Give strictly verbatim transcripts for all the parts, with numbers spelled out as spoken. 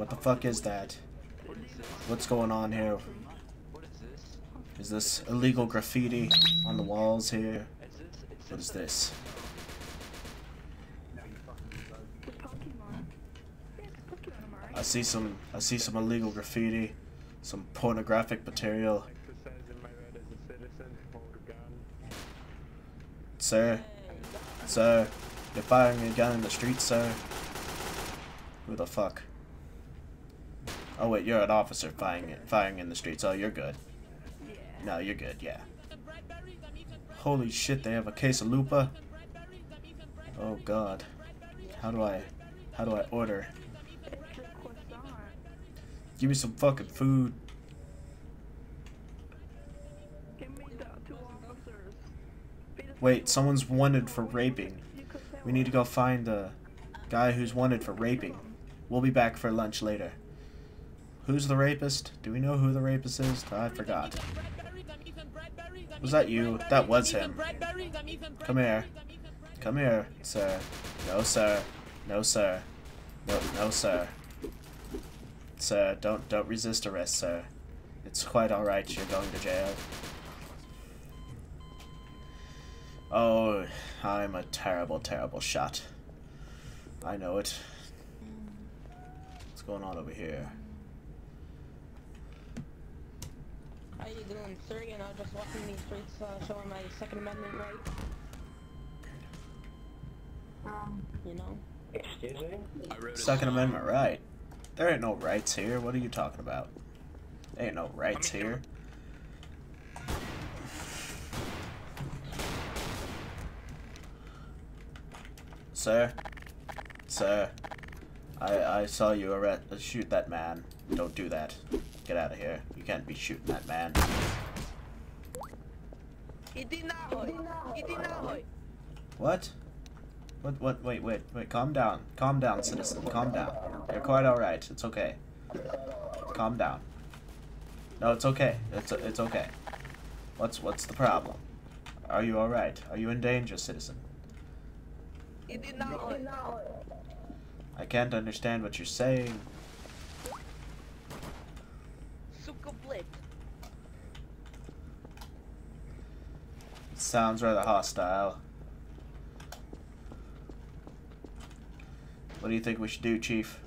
What the fuck is that? What's going on here? Is this illegal graffiti on the walls here? What is this? I see some I see some illegal graffiti, some pornographic material. Sir, sir, you're firing your gun in the street, sir. Who the fuck? Oh wait, you're an officer firing firing in the streets. Oh, you're good. No, you're good. Yeah. Holy shit, they have a case of Lupa. Oh god. How do I, how do I order? Give me some fucking food. Wait, someone's wanted for raping. We need to go find the guy who's wanted for raping. We'll be back for lunch later. Who's the rapist? Do we know who the rapist is? I forgot. Was that you? That was him. Come here. Come here, sir. No, sir. No, sir. No, no, sir. Sir, don't don't resist arrest, sir. It's quite all right. You're going to jail. Oh, I'm a terrible, terrible shot. I know it. What's going on over here? How you doing, sir? You know, just walking these streets, uh, showing my Second Amendment right. Um, you know. Excuse me? Second Amendment right? There ain't no rights here. What are you talking about? There ain't no rights here. Sir, sir, I I saw you arrest shoot that man. Don't do that. Get out of here. You can't be shooting that man. What? What? What? Wait, wait, wait. Calm down. Calm down, citizen. Calm down. You're quite all right. It's okay. Calm down. No, it's okay. It's it's okay. What's what's the problem? Are you all right? Are you in danger, citizen? I can't understand what you're saying. It sounds rather hostile. What do you think we should do, Chief?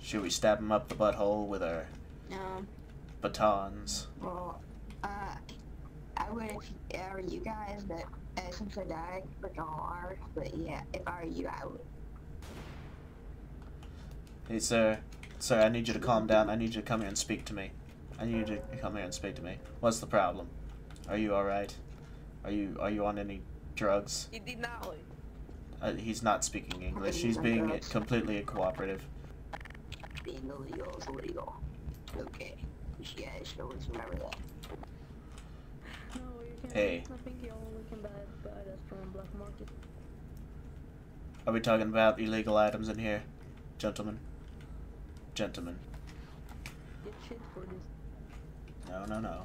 Should we stab him up the butthole with our no. batons? Well, uh, I would if I were you guys, but uh, since I died, but y'all are, but yeah, if I were you, I would. Hey, sir. Sir, I need you to calm down. I need you to come here and speak to me. I need you to come here and speak to me. What's the problem? Are you alright? Are you are you on any drugs? He did not. Uh, he's not speaking English. He's being drugs. completely cooperative. Being illegal is illegal. Okay. Yeah, I should always remember that. No, you hey. I think you only can buy that from black market. Are we talking about illegal items in here, gentlemen? Gentlemen. Get shit for this. No, no, no.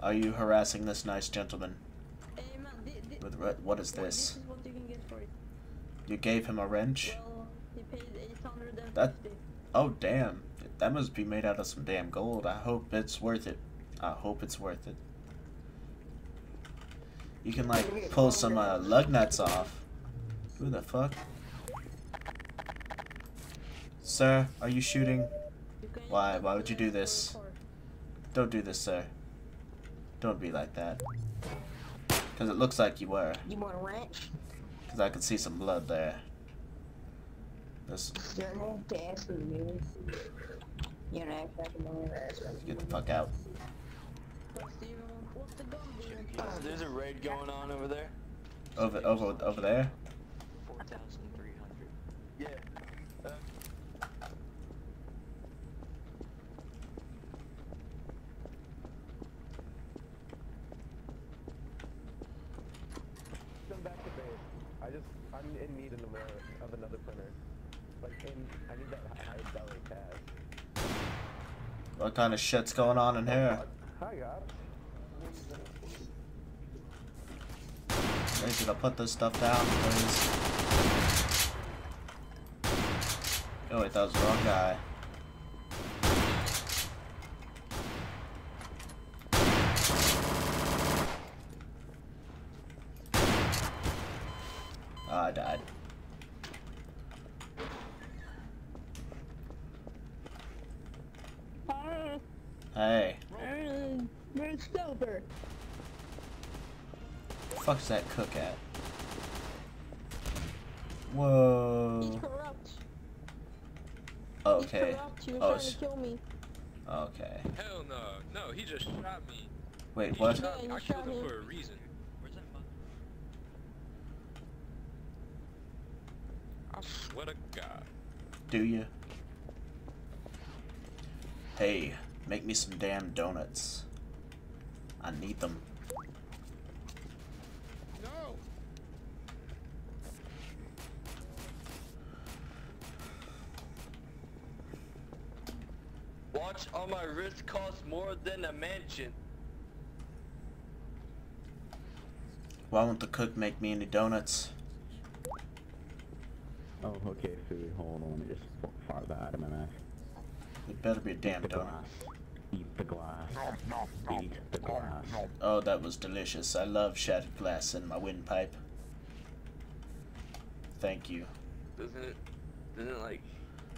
Are you harassing this nice gentleman? Hey, man, the, the, With what, what is this? This is what you can get for it. You gave him a wrench? Well, he paid eight hundred fifty. That, oh damn. That must be made out of some damn gold. I hope it's worth it. I hope it's worth it. You can like pull some uh, lug nuts off. Who the fuck? Sir, are you shooting? Why? Why would you do this? Don't do this, sir. Don't be like that. Because it looks like you were. You want a wrench? Because I can see some blood there. This. Get the fuck out. Uh, there's a raid going on over there. Over, over, over there? four thousand three hundred. Yeah. Uh, I just, I'm in need of another printer. Like, in, I need that high dollar cash. What kind of shit's going on in here? Hi, guys. Should I put this stuff down, please? Oh wait, that was the wrong guy. Ah, I died. Hey. We're sober. Fuck's that cook at? Whoa. He's corrupt. Okay. He's corrupt. He was oh, trying to kill me. Okay. Hell no, no, he just shot me. Wait, he what? Shot me. I killed him for a reason. Where's that fuck? I swear to God. Do you? Hey, make me some damn donuts. I need them. No. Watch on my wrist costs more than a mansion. Why won't the cook make me any donuts? Oh, okay, food. Hold on, let me just fart that out of my mouth. It better be a damn donut. Eat the glass. Eat the glass. Oh, that was delicious. I love shattered glass in my windpipe. Thank you. Doesn't it, doesn't it like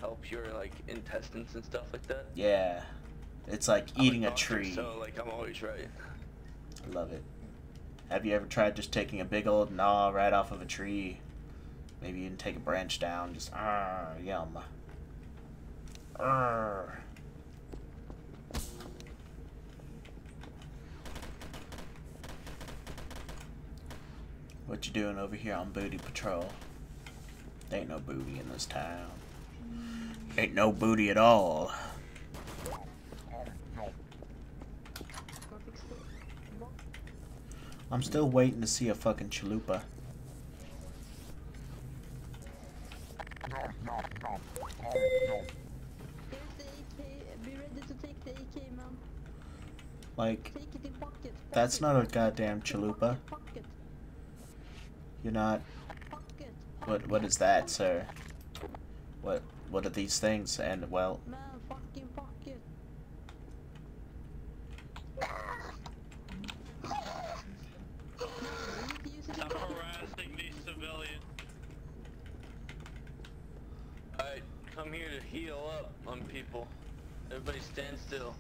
help your like intestines and stuff like that? Yeah, it's like I'm eating a, doctor, a tree. So like I'm always right. Love it. Have you ever tried just taking a big old gnaw right off of a tree? Maybe you can take a branch down. Just ah, yum. Arrgh. What you doing over here on booty patrol? There ain't no booty in this town. Ain't no booty at all. I'm still waiting to see a fucking chalupa. Like, that's not a goddamn chalupa. You're not. What? What is that, sir? What? What are these things? And well. Stop harassing these civilians. I come here to heal up on people. Everybody stand still.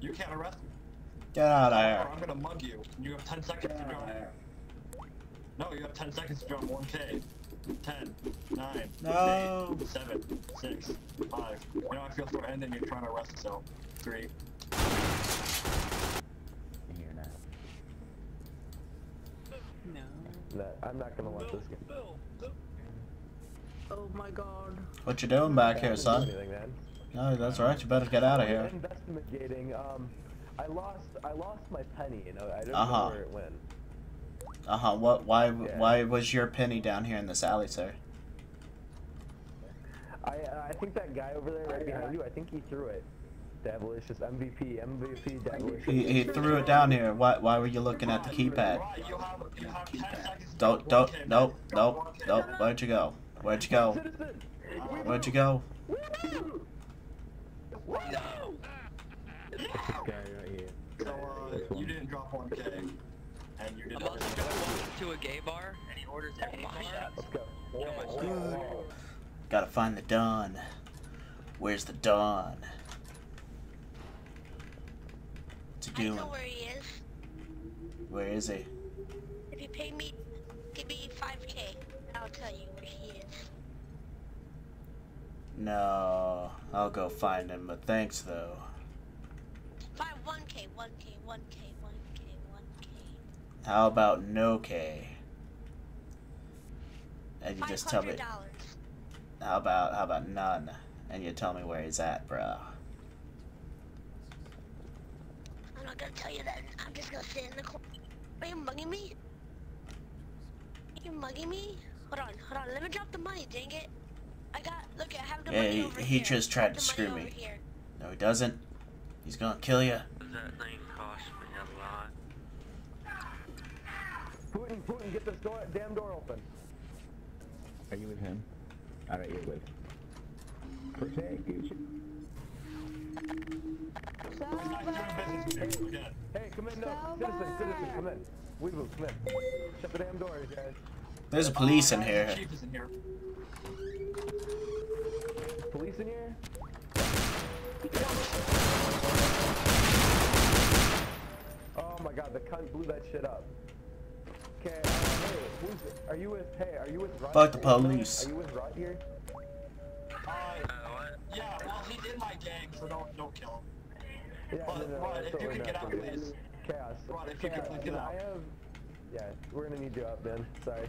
You can't arrest me. Get out of here. Or I'm gonna mug you. You have ten seconds to draw air. No, you have ten seconds to draw one K. Ten, nine, no. eight, seven, six, five. You know I feel so ending you're trying to arrest yourself. Three. You're not. No. No, I'm not gonna watch this game. Oh my God. What you doing back here, son? No, that's right. You better get out of here. Investigating. Um, I lost. I lost my penny. You know, I don't uh -huh. know where it went. Uh huh. What? Why? Yeah. Why was your penny down here in this alley, sir? I uh, I think that guy over there right behind you. I think he threw it. Devilicious M V P. M V P. Devilicious. He he threw it down here. Why? Why were you looking at the keypad? Don't don't nope nope nope. Where'd you go? Where'd you go? Where'd you go? No! No! It's this guy right here. So, uh, you didn't drop one K, and you didn't go to a gay bar, and he orders a wine. Let's go. Yeah, oh, oh. Gotta find the Don. Where's the Don? What's he doing? I know where he is. Where is he? If you pay me, give me five K, and I'll tell you where he is. No, I'll go find him, but thanks though. Find one K, one K, one K, one K, one K. How about no K? And you just tell me. How about, how about none? And you tell me where he's at, bro. I'm not gonna tell you that. I'm just gonna sit in the corner. Are you mugging me? You mugging me? Hold on, hold on. Let me drop the money, dang it. I got, look, I have the yeah, money he, over he here. Just tried to screw me. No, he doesn't. He's gonna kill you. That thing cost me a lot. Putin, Putin, get this door, damn door open. Are you with him? All right, you're with him. Protect you. Hey, come in, no. Citizen, citizen, come in. We will come in. Shut the damn door, guys. There's a police in here. Chief is in here. Police in here? Oh my god, the cunt blew that shit up. Okay, uh, hey, who's it? Are you with, hey, are you with Rod? Fuck the police. Are you with Rod here? Uh, yeah, well, he did my gang, so don't, don't kill him. Yeah, but, no, no, Rod, if you could get out, please. Chaos. Rod, if Chaos. you could please get out. I have... Yeah, we're gonna need you up, then. Sorry.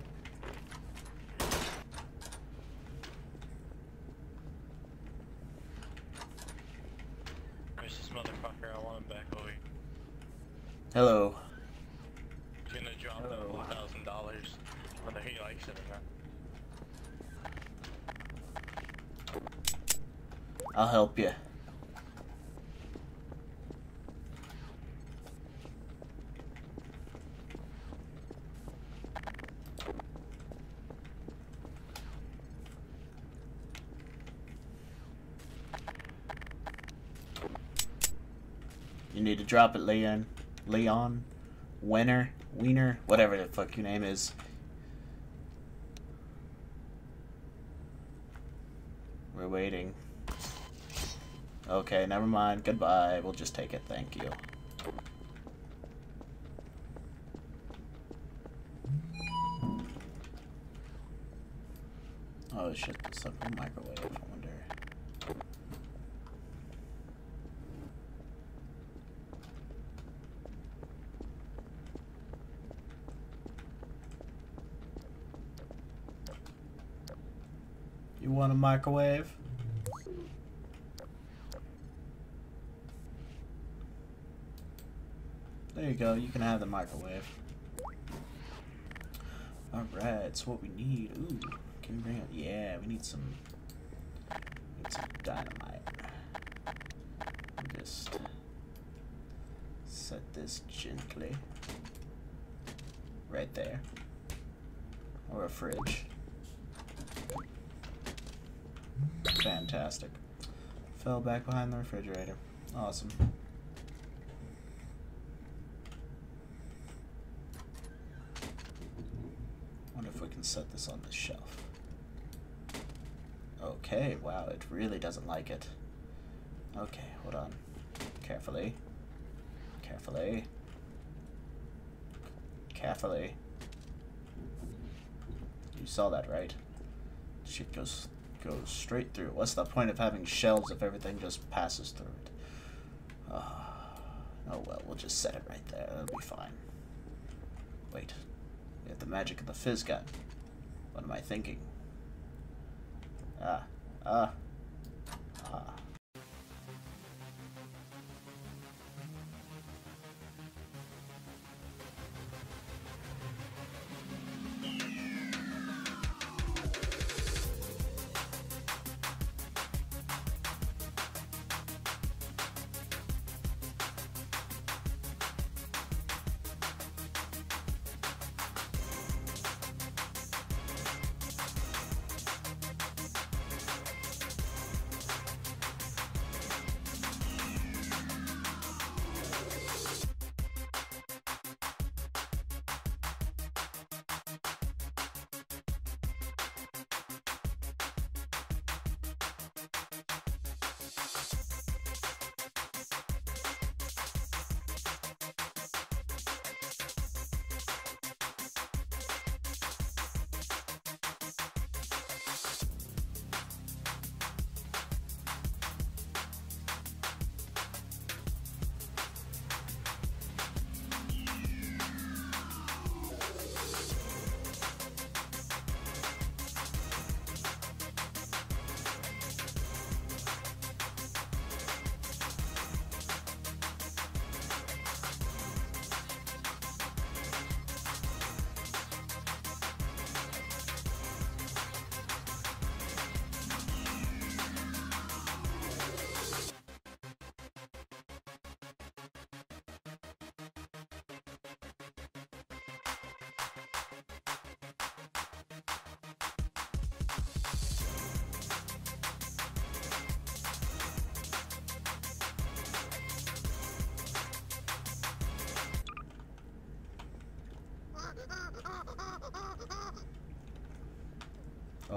Where's this motherfucker? I want him back over here. Hello. He's gonna drop the one thousand dollars, whether he likes it or not. I'll help you. You need to drop it, Leon. Leon. Winner. Wiener. Whatever the fuck your name is. We're waiting. Okay, never mind. Goodbye. We'll just take it. Thank you. Oh shit, this up in the microwave, I wonder. You want a microwave? There you go, you can have the microwave. Alright, it's what we need. Ooh, can we bring it? Yeah, we need some, need some dynamite. Just set this gently. Right there. Or a fridge. Fantastic. Fell back behind the refrigerator. Awesome. Set this on the shelf. Okay, wow, it really doesn't like it. Okay, hold on. Carefully. Carefully. Carefully. You saw that, right? Shit goes, goes straight through. What's the point of having shelves if everything just passes through it? Oh, oh well, we'll just set it right there. That'll be fine. Wait. We have the magic of the fizz gun. What am I thinking? Ah, ah, ah.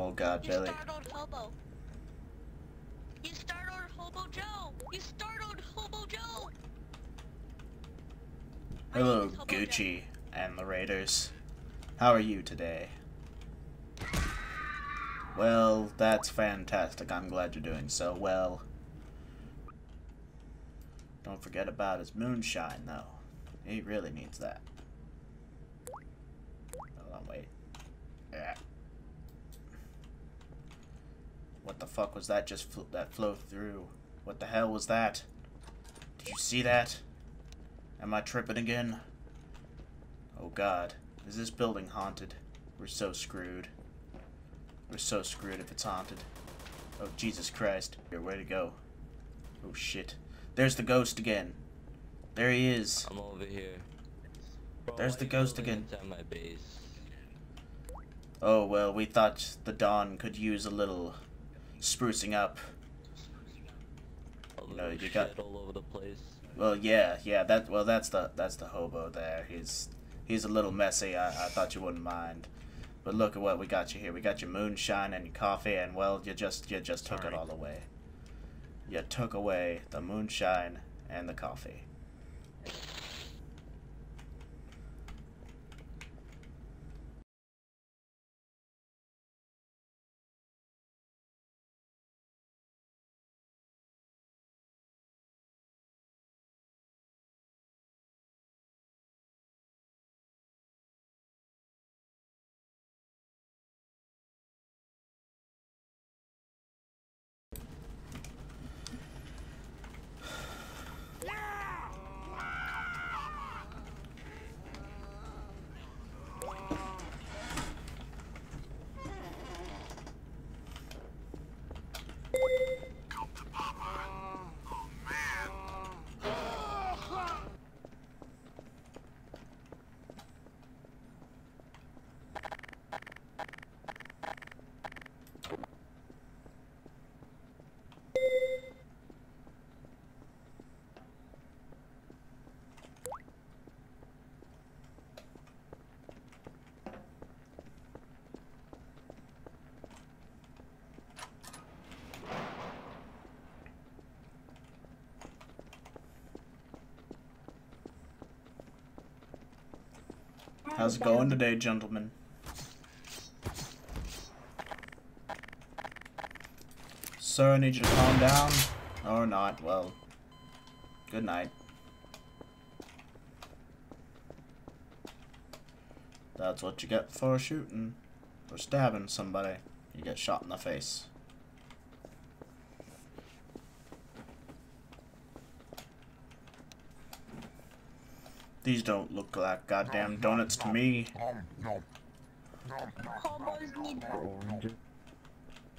Oh God, you Belly. You startled Hobo. You startled Hobo Joe. You startled Hobo Joe. Hello, Hobo Gucci Joe. And the Raiders. How are you today? Well, that's fantastic. I'm glad you're doing so well. Don't forget about his moonshine, though. He really needs that. Hold on, wait. Yeah. What the fuck was that just fl that flowed through? What the hell was that? Did you see that? Am I tripping again? Oh God. Is this building haunted? We're so screwed. We're so screwed if it's haunted. Oh, Jesus Christ. Here, way to go. Oh, shit. There's the ghost again. There he is. I'm over here. Bro, there's the ghost again. My base? Oh, well, we thought the Dawn could use a little sprucing up. You know, you got all over the place. Well, yeah, yeah, that, well, that's the, that's the hobo there. He's, he's a little messy. I, I thought you wouldn't mind. But look at what we got you here. We got your moonshine and your coffee, and well, you just you just took Sorry. it all away. You took away the moonshine and the coffee. How's it going today, gentlemen? Sir, I need you to calm down. Or not, well. Good night. That's what you get for shooting. Or stabbing somebody. You get shot in the face. These don't look like goddamn donuts to me.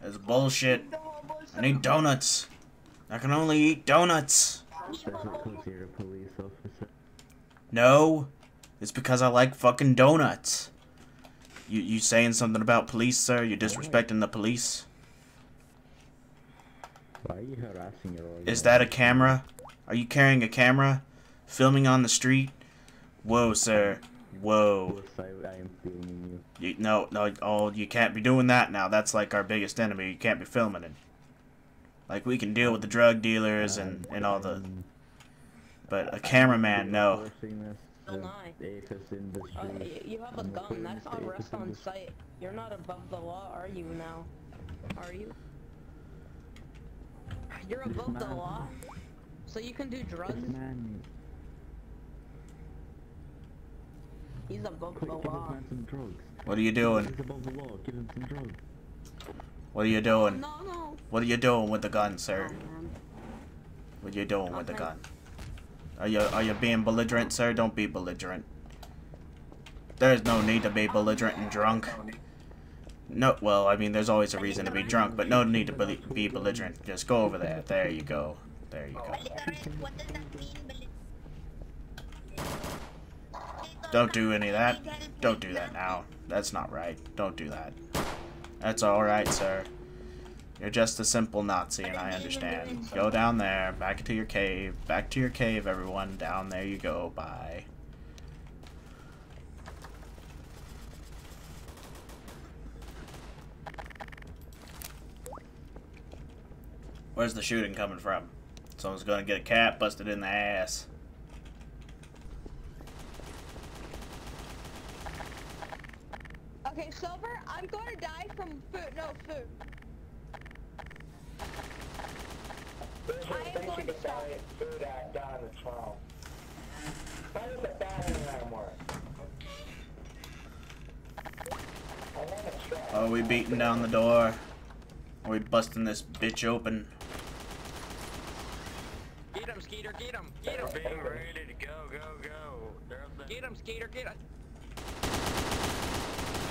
It's bullshit. I need donuts. I can only eat donuts. No, it's because I like fucking donuts. You you saying something about police, sir? You're disrespecting the police. Is that a camera? Are you carrying a camera? Filming on the street? Whoa, sir. Whoa. You, no, no, oh, you can't be doing that now. That's like our biggest enemy. You can't be filming it. Like, we can deal with the drug dealers and, and all the... But a cameraman, no. Oh my. Uh, you have a gun. That's arrest on sight. You're not above the law, are you now? Are you? You're above the law? So you can do drugs? He's above the law. What are you doing? He's above the law. Give him some drugs. What are you doing? No, no. What are you doing with the gun, sir? Oh, what are you doing okay. with the gun? Are you are you being belligerent, sir? Don't be belligerent. There's no need to be belligerent and drunk. No, well, I mean, there's always a reason to be drunk, but no need to be, be belligerent. Just go over there. There you go. There you go. Don't do any of that. Don't do that now. That's not right. Don't do that. That's alright, sir. You're just a simple Nazi, and I understand. Go down there. Back to your cave. Back to your cave, everyone. Down there you go. Bye. Where's the shooting coming from? Someone's gonna get a cat busted in the ass. Okay, Silver, I'm gonna die from food. No, food. I am going to die. Food act down the trial. Why does the battering ram work? Oh, we beating down the door. Are we busting this bitch open? Get him, Skeeter, get him, get him. Being ready to go, go, go. Get him, Skeeter, get him.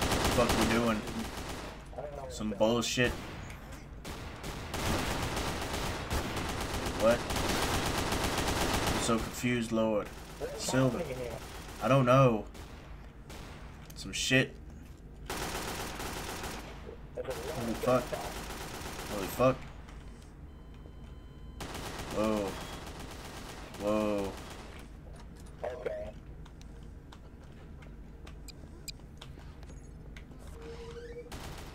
What the fuck we doing? Some bullshit. What? I'm so confused, Lord. Silver. I don't know. Some shit. Holy fuck. Holy fuck. Whoa. Whoa. Okay.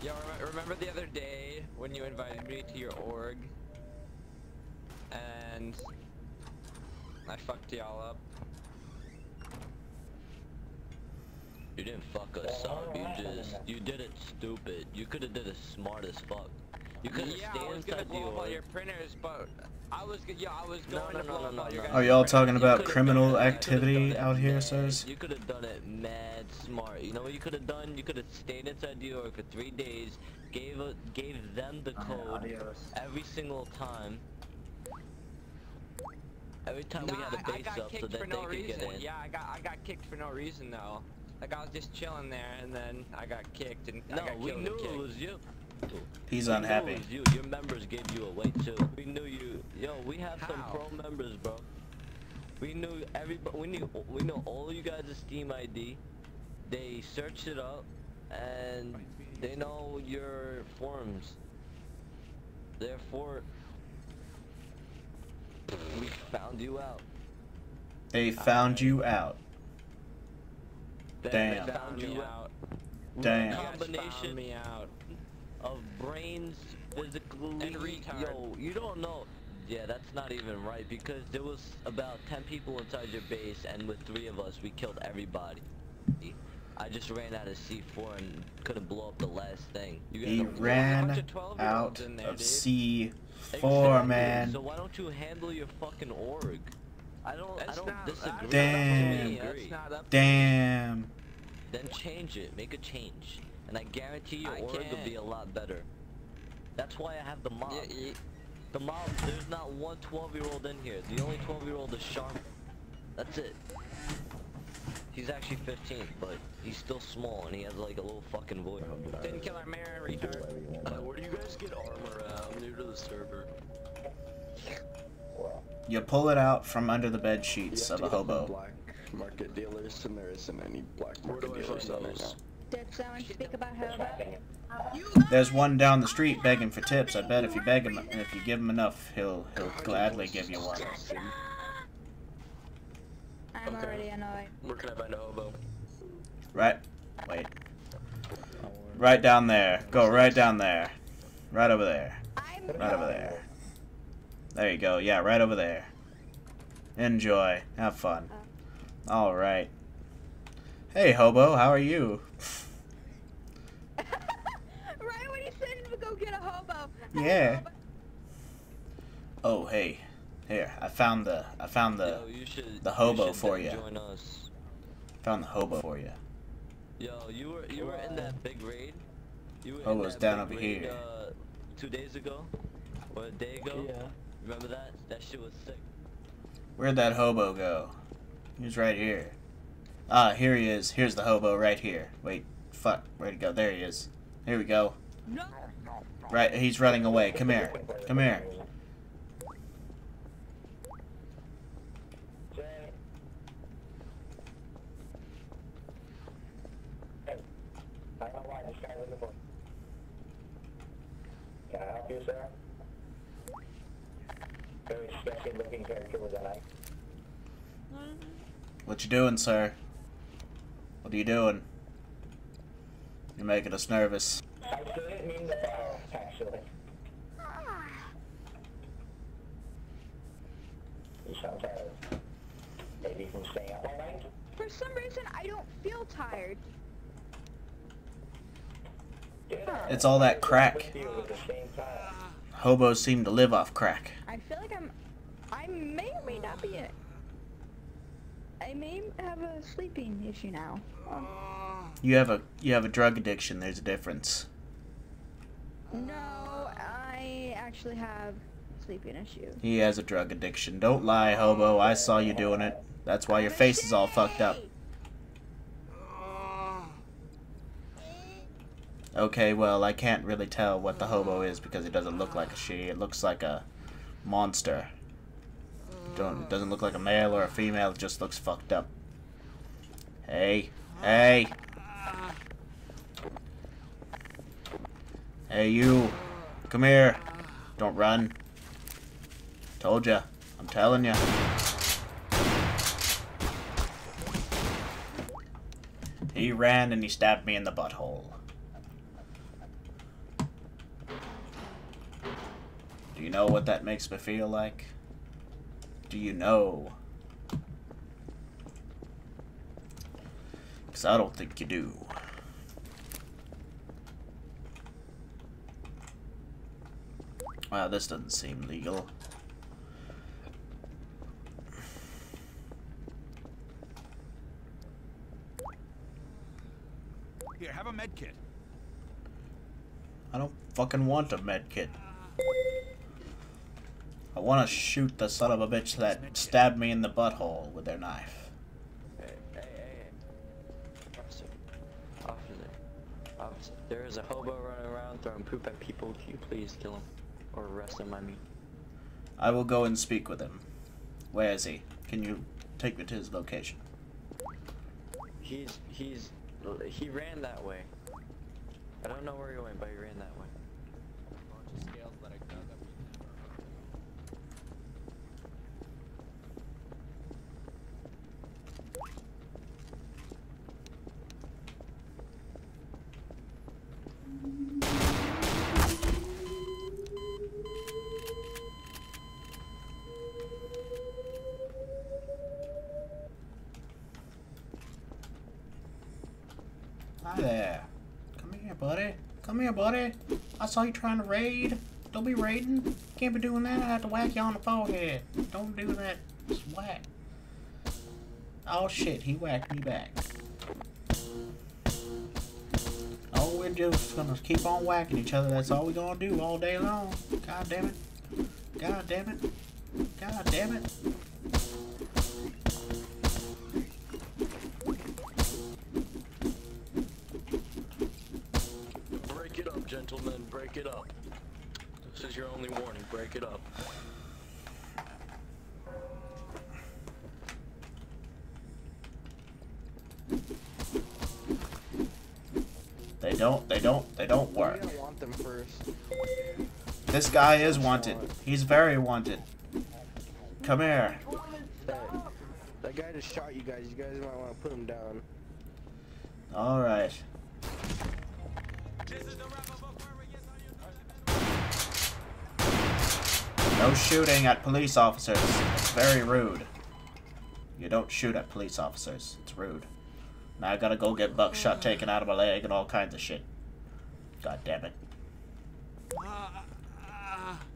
Yeah, remember the other day when you invited me to your org? And I fucked y'all up. You didn't fuck us up, you just, you did it stupid. You could've did it smart as fuck. You could've yeah, stayed inside the org. Your printers, but I was, yeah, I was going no, no, to blow no, no, up no, no, no. Are y'all talking about criminal activity out here, sirs? You could've done it mad smart. You know what you could've done? You could've stayed inside the org for three days, gave, a, gave them the code every single time. Every time no, we had a base up so that no they reason. could get in. Yeah, I got, I got kicked for no reason though. Like I was just chilling there, and then I got kicked, and no, I got we killed knew it was you. He's we unhappy. It was you. Your members gave you away too. We knew you. Yo, we have How? some pro members, bro. We knew everybody. We knew. We know all you guys' Steam I D. They searched it up, and they know your forums. Therefore, we found you out. They found you out. Damn. Found you out. Damn. Combination me out of brains, physically, and retard. Yo, you don't know. Yeah, that's not even right because there was about ten people inside your base, and with three of us, we killed everybody. I just ran out of C four and couldn't blow up the last thing. You he ran out of there, C four, exactly. Man. So why don't you handle your fucking org? I don't, I don't not, disagree. Damn. Not Damn. Then change it. Make a change. And I guarantee your I org can. will be a lot better. That's why I have the mob. Yeah, yeah. The mob, there's not one twelve year old in here. The only twelve year old is Sharp. That's it. He's actually fifteen, but he's still small and he has like a little fucking voice. Didn't kill our mayor, retard. Uh, where do you guys get armor at? I'm new to the server. You pull it out from under the bed sheets of a hobo. Black market dealers, and there isn't any black market dealers on right now. Did someone speak about hobo? There's one down the street begging for tips. I bet if you beg him, if you give him enough, he'll he'll gladly give you one. I'm okay. already annoyed. Where can I find a hobo? Right, wait. Right down there. Go right down there. Right over there. Right over there. There you go. Yeah, right over there. Enjoy. Have fun. Uh, All right. Hey, hobo. How are you? Right when he said we go get a hobo. Yeah. Hobo. Oh, hey. Here, I found the I found the Yo, you should, the hobo you for you. Join us. Found the hobo for you. Yo, you were you were in that big raid. You were Hobo's in that down big over raid, here. Uh, two days ago, or a day ago. Yeah. Remember that? That shit was sick. Where'd that hobo go? He was right here. Ah, here he is. Here's the hobo right here. Wait, fuck. Where'd he go? There he is. Here we go. No. Right, he's running away. Come here. Come here. Can I help you, sir? Very sketchy looking character with an eye. What you doing, sir? What are you doing? You're making us nervous. I didn't mean to bow, actually. some reason, I don't feel tired. It's all that crack. Hobos seem to live off crack. I feel like I'm... I may or may not be it. I may have a sleeping issue now. Um, you have a you have a drug addiction. There's a difference. No, I actually have a sleeping issue. He has a drug addiction. Don't lie, Hobo. I saw you doing it. That's why your face is all fucked up. Okay, well, I can't really tell what the hobo is because it doesn't look like a she. It looks like a monster. Don't, it doesn't look like a male or a female. It just looks fucked up. Hey. Hey. Hey, you. Come here. Don't run. Told ya. I'm telling ya. He ran and he stabbed me in the butthole. Do you know what that makes me feel like? Do you know? Because I don't think you do. Wow, this doesn't seem legal. Here, have a med kit. I don't fucking want a med kit. I want to shoot the son of a bitch that stabbed me in the butthole with their knife. Hey, hey, hey. Officer. Officer. Officer. There is a hobo running around throwing poop at people. Can you please kill him? Or arrest him, I mean. I will go and speak with him. Where is he? Can you take me to his location? He's... he's... he ran that way. I don't know where he went, but he ran that way. Hi there. Come here, buddy. Come here, buddy. I saw you trying to raid. Don't be raiding. Can't be doing that. I have to whack you on the forehead. Don't do that. Just whack. Oh, shit. He whacked me back. Oh, we're just gonna keep on whacking each other. That's all we're gonna do all day long. God damn it. God damn it. God damn it. Gentlemen, break it up. This is your only warning. Break it up. They don't, they don't, they don't work. We're gonna want them first. This guy is wanted. He's very wanted. Come here. Hey, that guy just shot you guys. You guys might want to put him down. Alright. No shooting at police officers. It's very rude. You don't shoot at police officers. It's rude. Now I gotta go get buckshot taken out of my leg and all kinds of shit. God damn it.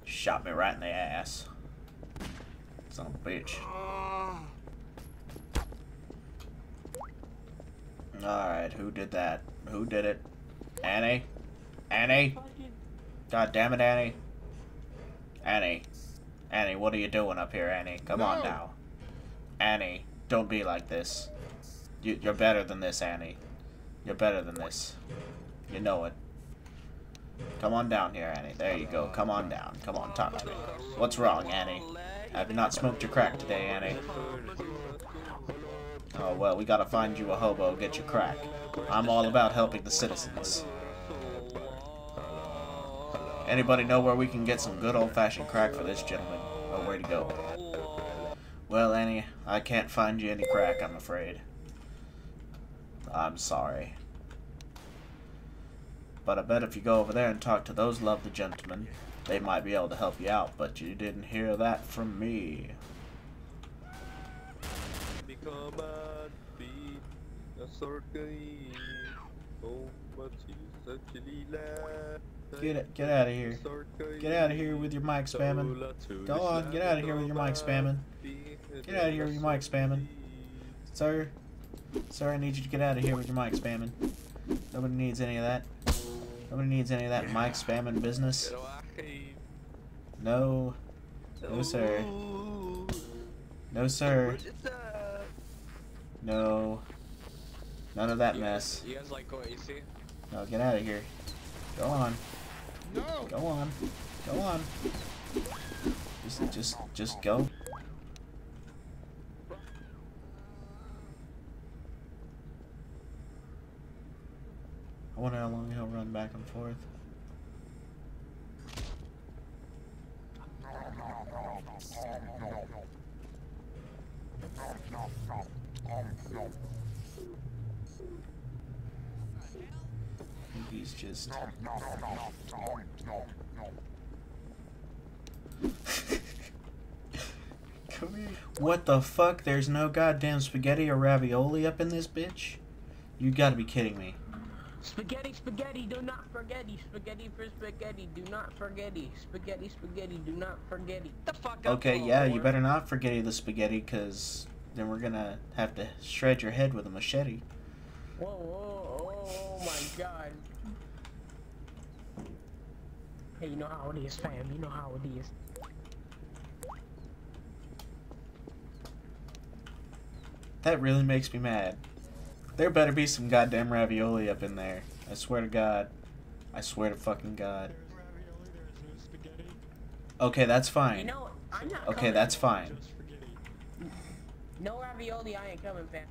Shot me right in the ass. Son of a bitch. Alright, who did that? Who did it? Annie? Annie? God damn it, Annie. Annie. Annie, what are you doing up here, Annie? Come no. on now. Annie, don't be like this. You, you're better than this, Annie. You're better than this. You know it. Come on down here, Annie. There you go. Come on down. Come on, talk to me. What's wrong, Annie? Have you not smoked your crack today, Annie? Oh, well, we gotta find you a hobo, get your crack. I'm all about helping the citizens. Anybody know where we can get some good old-fashioned crack for this gentleman? Or where to go? Well, Annie, I can't find you any crack, I'm afraid. I'm sorry. But I bet if you go over there and talk to those lovely gentlemen, they might be able to help you out, but you didn't hear that from me. Become a bee. Get get out of here. Get out of here with your mic spamming. Go on, get out of here with your mic spamming. Get out of here with your mic spamming. Sir. Sir, I need you to get out of here with your mic spamming. Nobody needs any of that. Nobody needs any of that mic spamming business. No. No, sir. No, sir. No. None of that mess. You guys like what you see? No, get out of here. Go on. No. Go on. Go on. Just, just, just go. I wonder how long he'll run back and forth. He's just Come here. What the fuck? There's no goddamn spaghetti or ravioli up in this bitch? You gotta be kidding me. Spaghetti, spaghetti, do not forgetty. Spaghetti for spaghetti, do not forgetty. Spaghetti, spaghetti, do not forgetty. The fuck up. Okay, yeah, you better not forgetty the spaghetti, cause then we're gonna have to shred your head with a machete. Whoa, whoa, oh, oh my god. Hey, you know how it is, fam. You know how it is. That really makes me mad. There better be some goddamn ravioli up in there. I swear to God. I swear to fucking God. Okay, that's fine. You know, I'm not okay, coming. That's fine. No ravioli, I ain't coming, fam.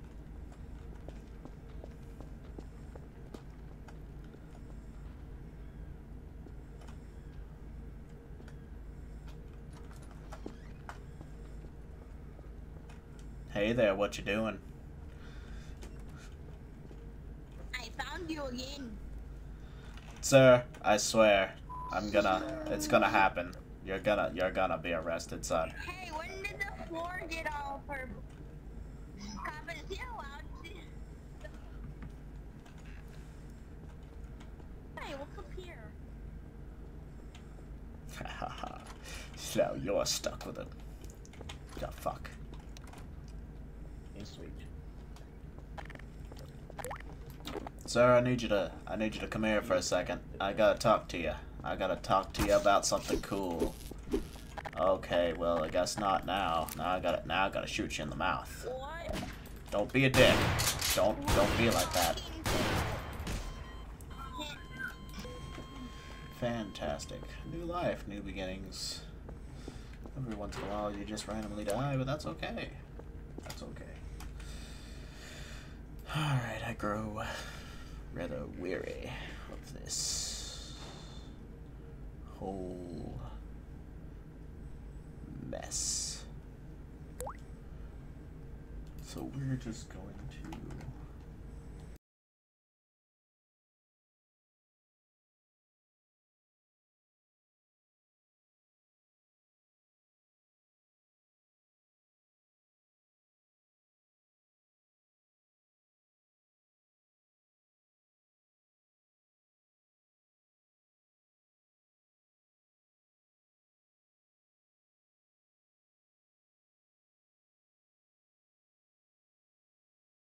Hey there, what you doing? I found you again. Sir, I swear, I'm gonna, it's gonna happen. You're gonna, you're gonna be arrested, son. Hey, when did the floor get all purple? Hey, what's up here? Haha, so you're stuck with it. Yeah, fuck. Sweet. Sir, I need you to I need you to come here for a second. I gotta talk to you. I gotta talk to you about something cool. Okay, well I guess not now. Now I gotta now I gotta shoot you in the mouth. What? Don't be a dick. Don't don't be like that. Fantastic. New life, new beginnings. Every once in a while you just randomly die, but that's okay. That's okay. Alright, I grow rather weary of this whole mess. So we're just going to...